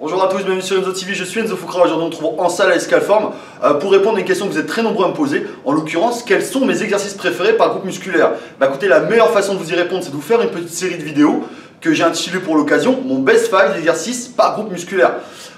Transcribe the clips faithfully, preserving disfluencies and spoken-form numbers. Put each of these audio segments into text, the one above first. Bonjour à tous, bienvenue sur Enzo T V, je suis Enzo Foucault. Aujourd'hui on se trouve en salle à Escalform euh, pour répondre à une question que vous êtes très nombreux à me poser. En l'occurrence, quels sont mes exercices préférés par groupe musculaire? Bah écoutez, la meilleure façon de vous y répondre, c'est de vous faire une petite série de vidéos que j'ai intitulée pour l'occasion, mon best five d'exercices par groupe musculaire.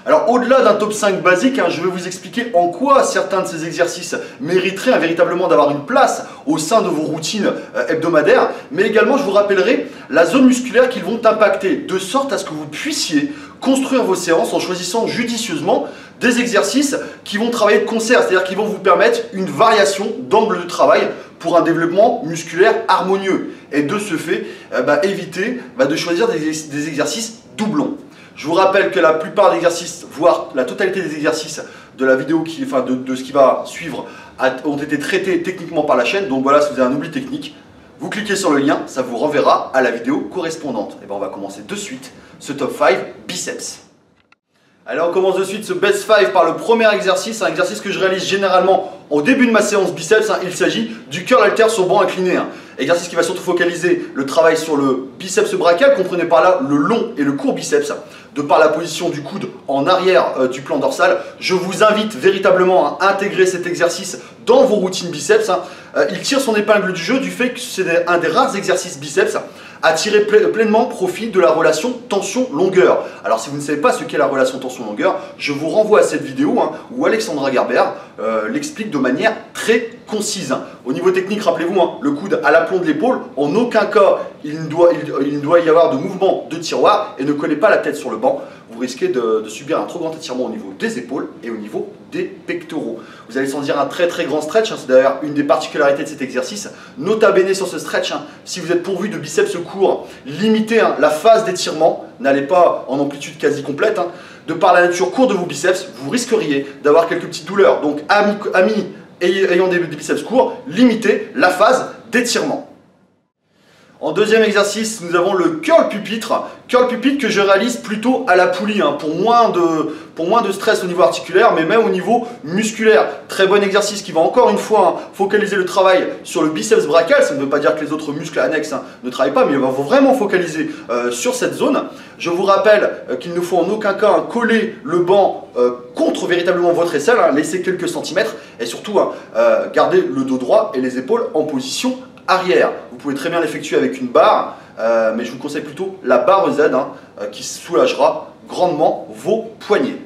Alors au-delà d'un top cinq basique, hein, je vais vous expliquer en quoi certains de ces exercices mériteraient hein, véritablement d'avoir une place au sein de vos routines euh, hebdomadaires, mais également je vous rappellerai la zone musculaire qu'ils vont impacter, de sorte à ce que vous puissiez construire vos séances en choisissant judicieusement des exercices qui vont travailler de concert, c'est-à-dire qui vont vous permettre une variation d'angle de travail pour un développement musculaire harmonieux, et de ce fait euh, bah, éviter bah, de choisir des, des exercices doublons. Je vous rappelle que la plupart des exercices, voire la totalité des exercices de la vidéo, qui, enfin de, de ce qui va suivre, a, ont été traités techniquement par la chaîne. Donc voilà, si vous avez un oubli technique, vous cliquez sur le lien, ça vous renverra à la vidéo correspondante. Et bien on va commencer de suite ce top cinq biceps. Alors on commence de suite ce best five par le premier exercice, un exercice que je réalise généralement au début de ma séance biceps, hein, il s'agit du curl haltère sur banc incliné. Hein. Exercice qui va surtout focaliser le travail sur le biceps brachial, comprenez par là le long et le court biceps. De par la position du coude en arrière euh, du plan dorsal, je vous invite véritablement à intégrer cet exercice dans vos routines biceps. Hein. Euh, il tire son épingle du jeu du fait que c'est un des rares exercices biceps à tirer ple pleinement profit de la relation tension-longueur. Alors si vous ne savez pas ce qu'est la relation tension-longueur, je vous renvoie à cette vidéo hein, où Alexandra Guerber euh, l'explique de manière très concise. Hein. Au niveau technique, rappelez-vous, hein, le coude à l'aplomb de l'épaule, en aucun cas il ne, doit, il, il ne doit y avoir de mouvement de tiroir, et ne collez pas la tête sur le banc, vous risquez de, de subir un trop grand étirement au niveau des épaules et au niveau des pectoraux. Vous allez sentir un très très grand stretch, hein, c'est d'ailleurs une des particularités de cet exercice. Nota bene sur ce stretch, hein, si vous êtes pourvu de biceps courts, limitez hein, la phase d'étirement, n'allez pas en amplitude quasi complète. Hein. De par la nature courte de vos biceps, vous risqueriez d'avoir quelques petites douleurs, donc amis, amis ayant des biceps courts, limitez la phase d'étirement. En deuxième exercice, nous avons le curl pupitre. Curl pupitre que je réalise plutôt à la poulie, hein, pour, moins de, pour moins de stress au niveau articulaire, mais même au niveau musculaire. Très bon exercice qui va encore une fois hein, focaliser le travail sur le biceps brachial. Ça ne veut pas dire que les autres muscles annexes hein, ne travaillent pas, mais il va vraiment focaliser euh, sur cette zone. Je vous rappelle euh, qu'il ne faut en aucun cas hein, coller le banc euh, contre véritablement votre aisselle. Hein, laissez quelques centimètres et surtout hein, euh, gardez le dos droit et les épaules en position arrière. Vous pouvez très bien l'effectuer avec une barre, euh, mais je vous conseille plutôt la barre Z hein, euh, qui soulagera grandement vos poignets.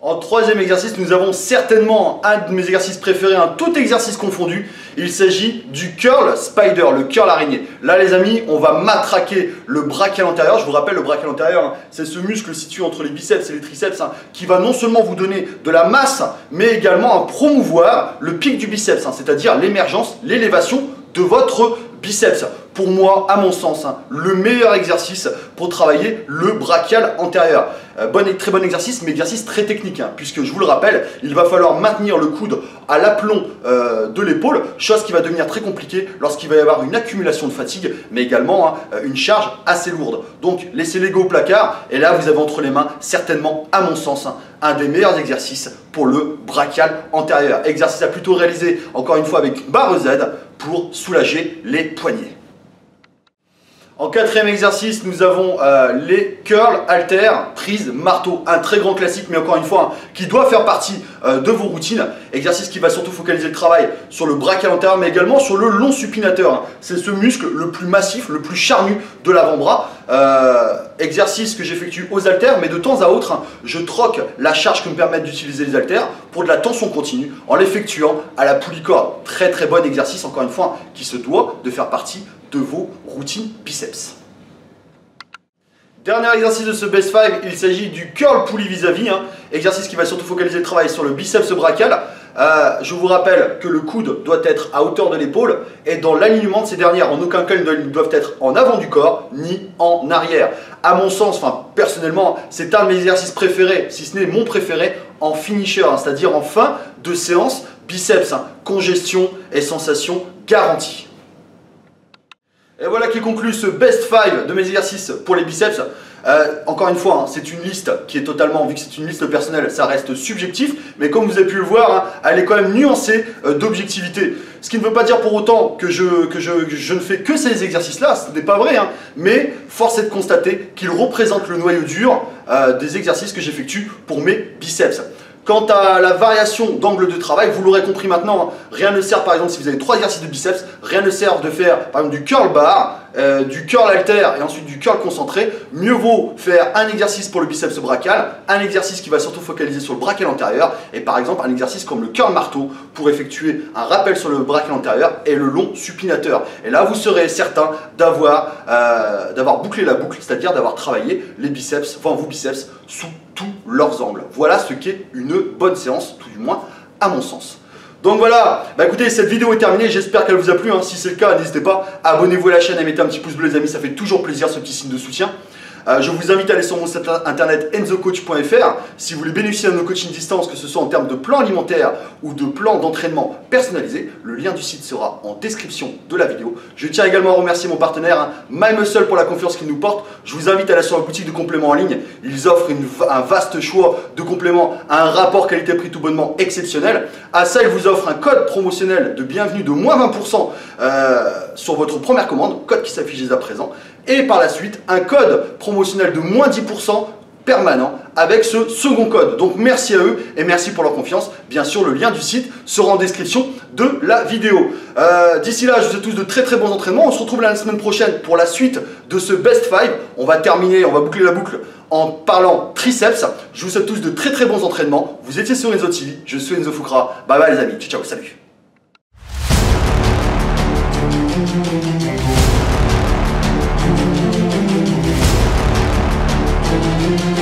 En troisième exercice, nous avons certainement un de mes exercices préférés, hein, tout exercice confondu. Il s'agit du curl spider, le curl araignée. Là les amis, on va matraquer le brachial antérieur. Je vous rappelle, le brachial antérieur, hein, c'est ce muscle situé entre les biceps et les triceps hein, qui va non seulement vous donner de la masse, mais également hein, promouvoir le pic du biceps, hein, c'est-à-dire l'émergence, l'élévation de votre biceps. Pour moi, à mon sens, hein, le meilleur exercice pour travailler le brachial antérieur. Euh, bon, très bon exercice, mais exercice très technique, hein, puisque je vous le rappelle, il va falloir maintenir le coude à l'aplomb euh, de l'épaule, chose qui va devenir très compliquée lorsqu'il va y avoir une accumulation de fatigue, mais également hein, une charge assez lourde. Donc, laissez l'ego au placard, et là, vous avez entre les mains, certainement, à mon sens, hein, un des meilleurs exercices pour le brachial antérieur. Exercice à plutôt réaliser, encore une fois, avec une barre Z pour soulager les poignets. En quatrième exercice, nous avons euh, les curls, haltères, prise, marteau. Un très grand classique, mais encore une fois, hein, qui doit faire partie euh, de vos routines. Exercice qui va surtout focaliser le travail sur le brachial antérieur, mais également sur le long supinateur. Hein. C'est ce muscle le plus massif, le plus charnu de l'avant-bras. Euh, exercice que j'effectue aux haltères, mais de temps à autre, hein, je troque la charge que me permettent d'utiliser les haltères pour de la tension continue en l'effectuant à la poulie corde. Très très bon exercice, encore une fois, hein, qui se doit de faire partie de vos routines biceps. Dernier exercice de ce best five, il s'agit du curl poulie vis-à-vis, hein, exercice qui va surtout focaliser le travail sur le biceps brachial. Euh, je vous rappelle que le coude doit être à hauteur de l'épaule et dans l'alignement de ces dernières, en aucun cas ils ne doivent être en avant du corps ni en arrière. À mon sens, enfin personnellement, c'est un de mes exercices préférés, si ce n'est mon préféré, en finisher, hein, c'est-à-dire en fin de séance biceps, hein, congestion et sensation garantie. Et voilà qui conclut ce best five de mes exercices pour les biceps. Euh, encore une fois, hein, c'est une liste qui est totalement, vu que c'est une liste personnelle, ça reste subjectif, mais comme vous avez pu le voir, hein, elle est quand même nuancée euh, d'objectivité. Ce qui ne veut pas dire pour autant que je, que je, que je ne fais que ces exercices-là, ce n'est pas vrai, hein, mais force est de constater qu'ils représentent le noyau dur euh, des exercices que j'effectue pour mes biceps. Quant à la variation d'angle de travail, vous l'aurez compris maintenant, hein, rien ne sert, par exemple, si vous avez trois exercices de biceps, rien ne sert de faire, par exemple, du curl bar, euh, du curl halter et ensuite du curl concentré. Mieux vaut faire un exercice pour le biceps brachial, un exercice qui va surtout focaliser sur le brachial antérieur et par exemple un exercice comme le curl marteau pour effectuer un rappel sur le brachial antérieur et le long supinateur. Et là, vous serez certain d'avoir euh, d'avoir bouclé la boucle, c'est-à-dire d'avoir travaillé les biceps, enfin vos biceps, sous tous leurs angles. Voilà ce qu'est une bonne séance, tout du moins à mon sens. Donc voilà, bah écoutez, cette vidéo est terminée, j'espère qu'elle vous a plu, hein. Si c'est le cas, n'hésitez pas, abonnez-vous à la chaîne et mettez un petit pouce bleu les amis, ça fait toujours plaisir ce petit signe de soutien. Euh, je vous invite à aller sur mon site internet enzo coach point F R si vous voulez bénéficier de nos coachings distance, que ce soit en termes de plan alimentaire ou de plan d'entraînement personnalisé. Le lien du site sera en description de la vidéo. Je tiens également à remercier mon partenaire hein, MyMuscle pour la confiance qu'il nous porte. Je vous invite à aller sur la boutique de compléments en ligne. Ils offrent une, un vaste choix de compléments à un rapport qualité-prix tout bonnement exceptionnel. À ça, ils vous offrent un code promotionnel de bienvenue de moins vingt pour cent euh, sur votre première commande, code qui s'affiche dès à présent. Et par la suite, un code promotionnel de moins dix pour cent permanent avec ce second code. Donc merci à eux et merci pour leur confiance. Bien sûr, le lien du site sera en description de la vidéo. Euh, D'ici là, je vous souhaite tous de très très bons entraînements. On se retrouve la semaine prochaine pour la suite de ce Best cinq. On va terminer, on va boucler la boucle en parlant triceps. Je vous souhaite tous de très très bons entraînements. Vous étiez sur Enzo T V, je suis Enzo Foucault. Bye bye les amis, ciao ciao, salut. We'll be right back.